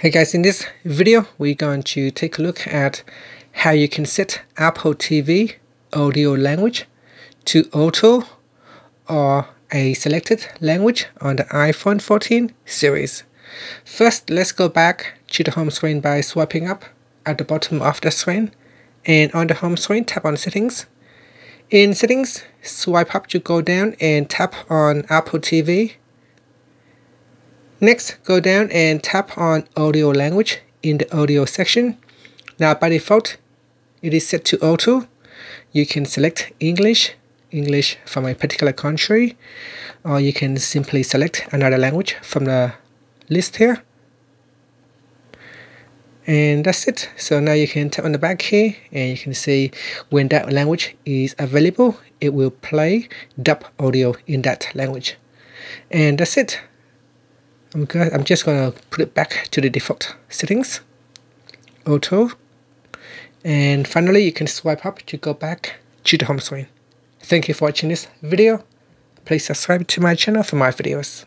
Hey guys, in this video we're going to take a look at how you can set Apple TV audio language to auto or a selected language on the iPhone 14 series. First, let's go back to the home screen by swiping up at the bottom of the screen, and on the home screen tap on Settings. In Settings, swipe up to go down and tap on Apple TV. Next, go down and tap on Audio Language in the Audio section. Now by default, it is set to Auto. You can select English from a particular country, or you can simply select another language from the list here. And that's it. So now you can tap on the back here and you can see when that language is available, it will play dub audio in that language. And that's it. I'm just going to put it back to the default settings, auto, and finally you can swipe up to go back to the home screen. Thank you for watching this video. Please subscribe to my channel for my videos.